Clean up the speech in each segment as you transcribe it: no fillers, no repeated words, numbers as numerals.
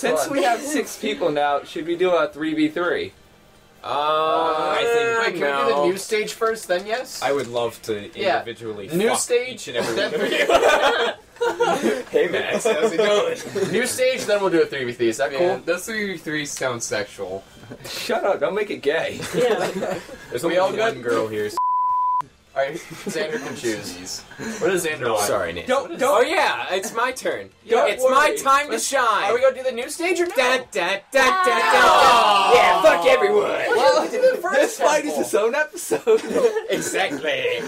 Since we have 6 people now, should we do a 3v3? I think wait, can we do the new stage first, then yes? I would love to individually fuck each and every one of you. Hey Max, how's it going? New stage, then we'll do a 3v3, is that cool? Those 3v3 sound sexual. Shut up, don't make it gay. Yeah. There's only one girl here. Alright, Xander can choose. What is Xander like? Sorry, Nancy. Oh yeah, it's my turn. It's my time to shine. Are we gonna do the new stage or no? Yeah, fuck everyone. Well, this fight is its own episode. Exactly.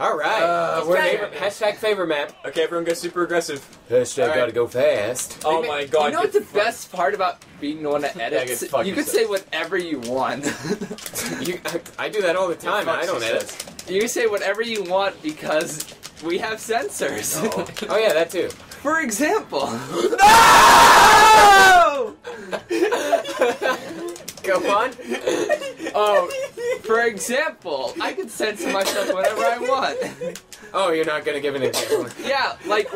Alright. Hashtag favor map. Okay, everyone go super aggressive. Hashtag gotta go fast. Oh my god. You know what the best part about being the one that edits? You can say whatever you want. I do that all the time, I don't edit. You say whatever you want because we have sensors. Oh, oh yeah, that too. For example. No! Go on. Oh, for example, I can censor myself whenever I want. Oh, you're not gonna give an example. Yeah, like.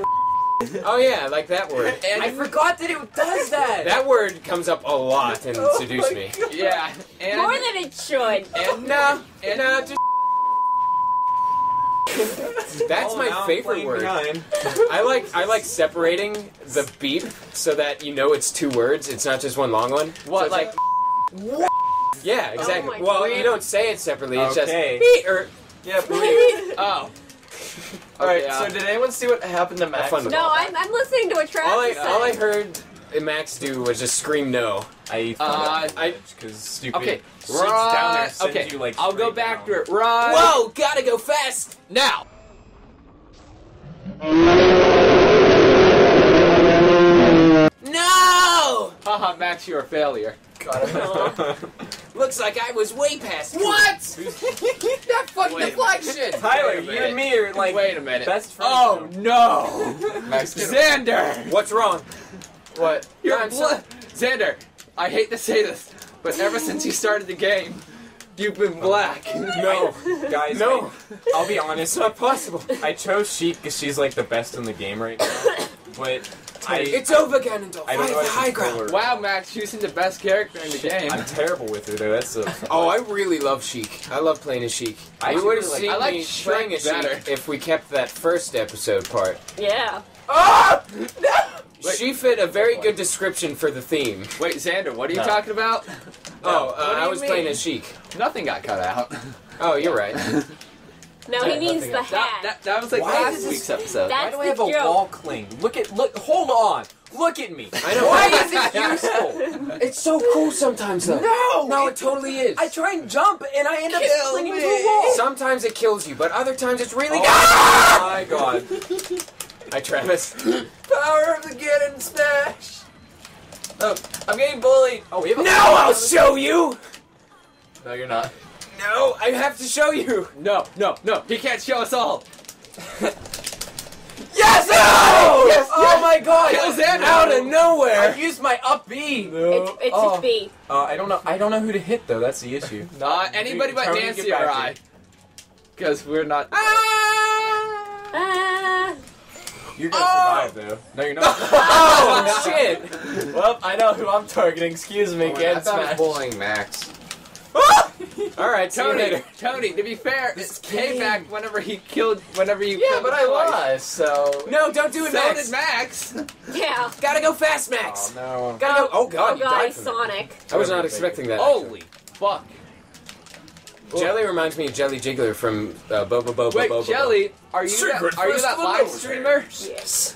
Oh yeah, like that word. And I forgot that it does that! That word comes up a lot in Seduce Me. God. Yeah. And more than it should. And no, and no, just. That's my favorite word. I like separating the beep so that you know it's 2 words. It's not just one long one. What so like? What? Yeah, exactly. Oh well, you don't say it separately. It's just beep or yeah. Beep. Oh. All right. So did anyone see what happened to Max? No, I'm listening to what Travis said. All I heard Max do was just scream no. Because stupid. Okay. Right. Down there, okay. You, like, I'll go back to it. Right. Whoa! Gotta go fast now. No! Haha, Max, you're a failure. God, looks like I was way past. What? That fucking deflection. Tyler, you and me are like best friends. Oh no! Max, Xander. What's wrong? What? You're Xander. I hate to say this, but ever since you started the game, you've been black. No, guys, no. I'll be honest, it's not possible. I chose Sheik because she's like the best in the game right now, but it's over, Ganondorf. I have the high ground. Wow, Max, choosing the best character in the game. I'm terrible with her though. That's oh, I really love Sheik. I love playing as Sheik. I would have seen me playing as Sheik if we kept that first episode part. Yeah. Oh! No! Wait, she fit a very good description for the theme. Wait, Xander, what are you talking about? Oh, I was playing as Sheik. Nothing got cut out. Oh, you're right. No, he means the hat. That was like last week's episode. Why do I have a wall cling? Look, hold on. Look at me. I know. Why is it useful? It's so cool sometimes, though. No! No, it totally is. I try and jump, and I end up clinging to a wall. Sometimes it kills you, but other times it's really... Oh, my God. Hi, Travis. Power of the Ganon Smash! Oh, I'm getting bullied. Oh, we have a now I'll show you! No, you're not. No, I have to show you! No, no, no, he can't show us all! Yes! No! Yes, yes! Oh my god! Kill Xander out of nowhere! I used my up B! No. It's a B. I don't know who to hit, though, that's the issue. Not anybody but Nancy or I. Because we're not... You're gonna survive, though. No, you're not. Oh, shit! Well, I know who I'm targeting. Excuse me, Ganondorf. I was bullying Max. Alright, Tony, to be fair, it's payback whenever you killed but I lost, so... No, don't do it, Max! So did Max! Yeah. Gotta go fast, Max! Oh, no. Gotta go... Oh, God, you died from Sonic. I was not expecting that, actually. Holy fuck. Jelly reminds me of Jelly Jiggler from Bobobo-bo Bo-bobo. Wait, Jelly, are you that live streamer? Yes.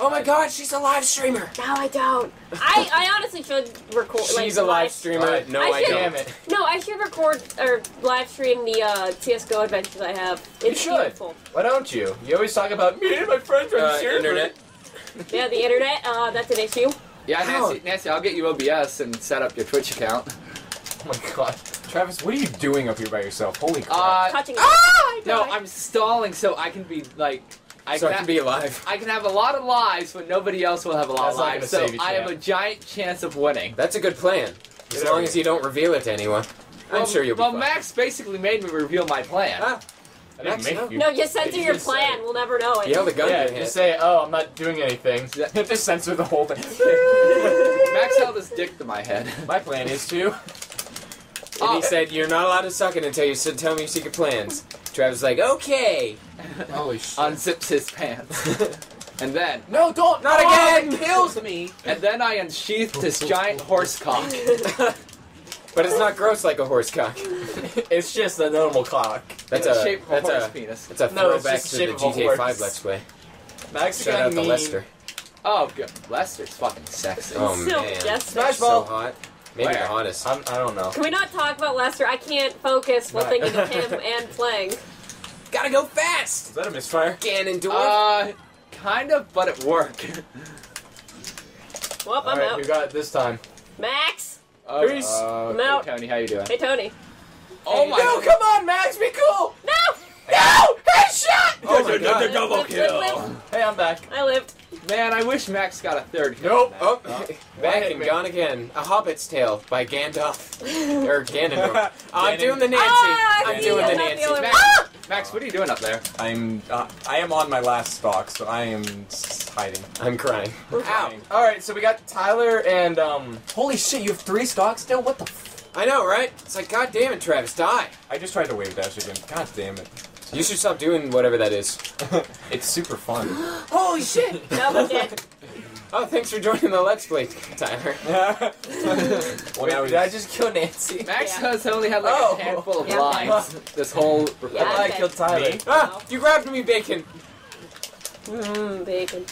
Oh my god, she's a live streamer. No, I don't. I honestly should record. She's a live streamer. No, I don't. No, I should record or live stream the CSGO adventures I have. It's beautiful. Why don't you? You always talk about me and my friends on the internet. Yeah, the internet. That's an issue. Yeah, Nancy, I'll get you OBS and set up your Twitch account. Oh my god. Travis, what are you doing up here by yourself? Holy crap. No, I'm stalling so I can be, like... I can be alive. I can have a lot of lives, but nobody else will have a lot of lives, so I have a giant chance of winning. That's a good plan. As long as you don't reveal it to anyone. I'm sure you'll be fine. Well, Max basically made me reveal my plan. No, just censor your plan. We'll never know it. You know the gun you hit. Just say, oh, I'm not doing anything. Just censor the whole thing. Max held his dick to my head. My plan is to. And he said, "You're not allowed to suck it until you tell me your secret plans." Travis was like, "Okay." Holy shit! Unzips his pants. And then no, don't! Not again! It kills me. And then I unsheathed this giant horse cock. But it's not gross like a horse cock. It's just a normal cock. That's a shape of a horse penis. It's a throwback to the GTA 5 Let's Play. Max got to Lester. Oh, good. Lester's fucking sexy. Oh man, Smash Ball. So hot. Maybe the hottest. I don't know. Can we not talk about Lester? I can't focus while thinking of him and playing. Gotta go fast. Is that a misfire? Ganondorf. Kind of, but it worked. Well, I'm out. You got it this time. Max. Peace. I'm out. Hey, Tony, how you doing? Hey, Tony. Oh my! No, come on, Max, be cool. No. No! Headshot! Oh my God. Double kill. Hey, I'm back. I lived. Man, I wish Max got a third kill. Nope. Oh. Back and gone again. A Hobbit's Tale by Gandalf. Or Ganondorf. I'm doing the Nancy. I'm doing the Nancy. Max, what are you doing up there? I am on my last stock, so I am hiding. I'm crying. Ow. Alright, so we got Tyler and, holy shit, you have 3 stocks still? What the f... I know, right? It's like, God damn it, Travis, die. I just tried to wave dash again. God damn it. You should stop doing whatever that is. It's super fun. Holy shit! No, dead. Oh, thanks for joining the Let's Play, Tyler. Wait, did I just kill Nancy? Max has only had like a handful of lives. This whole... I killed Tyler. Me? Ah, you grabbed me, Bacon. Bacon. Oh, Bacon.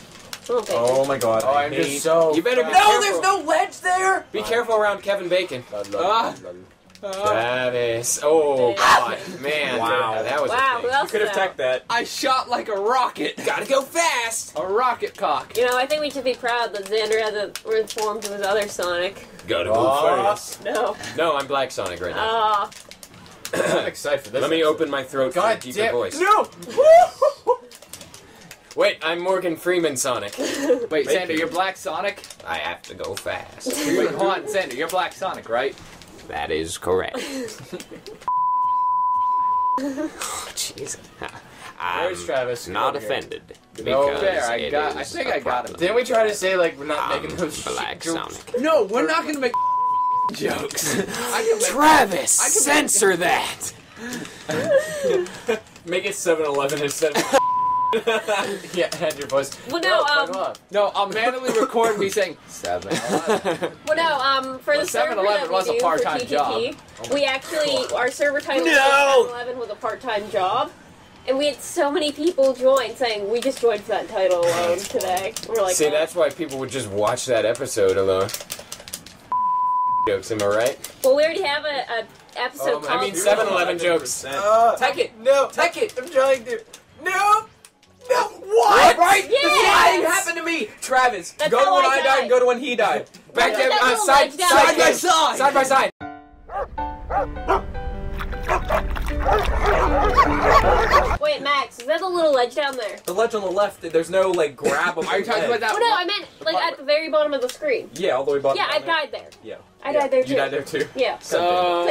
Oh my God. Oh, I'm just so... You better be careful. There's no ledge there! Be careful around Kevin Bacon. Travis. Oh, God. Man. Wow. That was a thing. You could have teched that. I shot like a rocket. Gotta go fast. A rocket cock. You know, I think we should be proud that Xander hasn't reformed his other Sonic. Gotta go fast. No. No, I'm Black Sonic right now. I'm excited for this. Let me open my throat for a deeper voice. No! Wait, I'm Morgan Freeman Sonic. Wait, Xander, you're Black Sonic? I have to go fast. Wait, hold on, Xander, you're Black Sonic, right? That is correct. Oh, Jesus. Where's Travis? Not offended. Because there, I think I got him. Didn't we try to say, like, we're not making those jokes? No, we're not going to make jokes. Travis, censor that. Make it 7-Eleven instead of... Yeah, add your voice. Well, no, no, I'll manually record me saying 7-Eleven. Well, no, for the server that we was a part-time job. We actually, our server title 7-Eleven was a part-time job, and we had so many people join saying we just joined for that title alone today. We're like, see, that's why people would just watch that episode alone. Jokes, am I right? Well, we already have a episode. Called I mean, 7-Eleven jokes. Tech it, no, tech it. I'm trying to. No. No, what? Right? Yes. The same happened to me. Travis, that's go to when I died and go to when he died. Back to side by side. Side by side. Wait, Max, is that a little ledge down there? The ledge on the left, there's no, like, grab of Are you talking about that? Well, no, I meant, like, at the very bottom of the screen. Yeah, all the way bottom. Yeah, I died there. Yeah. I died there, too. You died there, too? Yeah. So...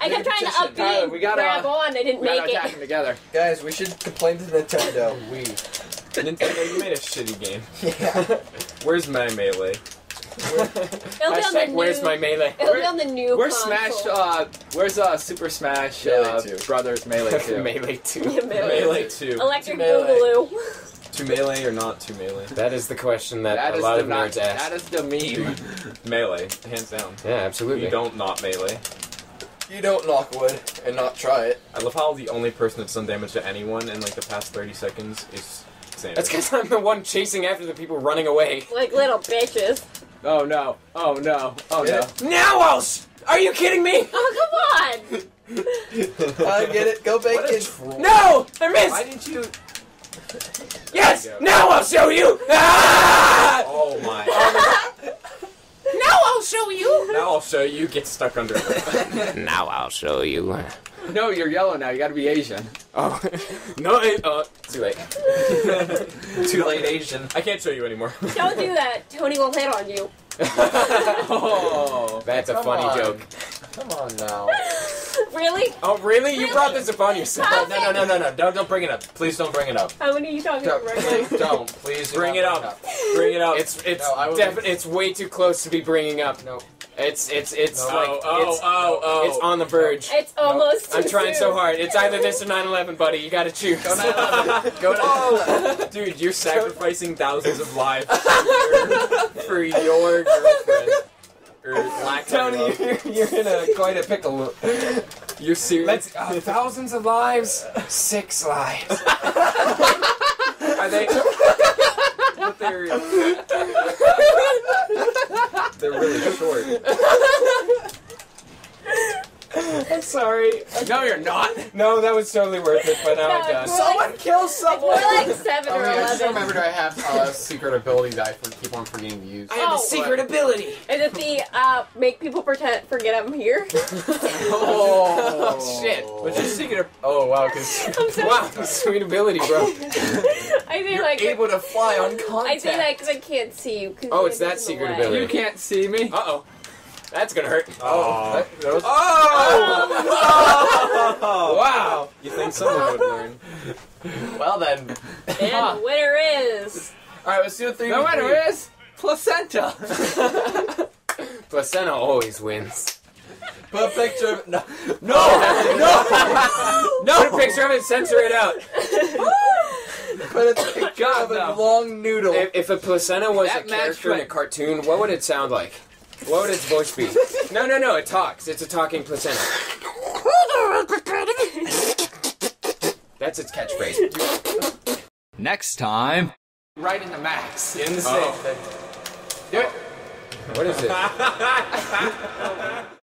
I kept trying to up and grab on, I didn't make it. We gotta attack them together. Guys, we should complain to Nintendo. Nintendo, you made a shitty game. Yeah. Where's my Melee? Where's my Melee? It'll be on the new Where's Super Smash Brothers Melee 2? Melee 2. Yeah, Melee 2. Electric Boogaloo. To Melee or not to Melee? That is the question that a lot of nerds ask. That is the meme. Melee, hands down. Yeah, absolutely. You don't not Melee. You don't knock wood and not try it. I love how the only person that's done damage to anyone in like the past 30 seconds is Xander. That's because I'm the one chasing after the people running away. Like little bitches. Oh no! Oh no! Oh no! Now else? Are you kidding me? Oh come on! I get it. Go Bacon. No, I missed. Why didn't you? Yes. You now I'll show you. Ah! Oh my! Now I'll show you. Now I'll show you. Get stuck under. Now I'll show you. No, you're yellow now. You got to be Asian. Oh no! Too late. Too late, Asian. I can't show you anymore. Don't do that. Tony will hit on you. Oh, that's a funny joke. Come on now. Really? Oh, really? You brought this upon yourself. No, no, no, no, no! Don't bring it up. Please, don't bring it up. How many are you talking about? Don't please bring it up. Bring it up. It's way too close to be bringing up. No. It's on the verge. It's almost. I'm trying so hard. It's either this or 9/11, buddy. You gotta choose. Go 9/11. Go 9/11. Dude, you're sacrificing thousands of lives for your girlfriend. Tony, you're in quite a pickle. You're serious. Thousands of lives, 6 lives. Are they? They're really short. I'm sorry. No, you're not. No, that was totally worth it, but now I'm done. Someone kill someone! We're like 7 or 11. I just remembered I have a secret ability that I keep on forgetting to use. I have a secret ability! Is it the, make people forget I'm here? Oh, shit. What's your secret? Oh, wow, wow, sweet ability, bro. You're able to fly on contact. I think I can't see you. Oh, it's that secret ability. You can't see me? Uh-oh. That's gonna hurt. Oh. Oh! Wow. You think someone would learn. Well then. And winner is... Alright, let's do a 3v3. The winner is... Placenta. Placenta always wins. Put a picture of it. No. No! No! Put a picture of it and censor it out. But it's a picture of a long noodle. If a placenta was a character in a cartoon, what would it sound like? What would its voice be? No, no, no, it talks. It's a talking placenta. That's its catchphrase. Next time. Right into Max. In the safe. Do it. What is it?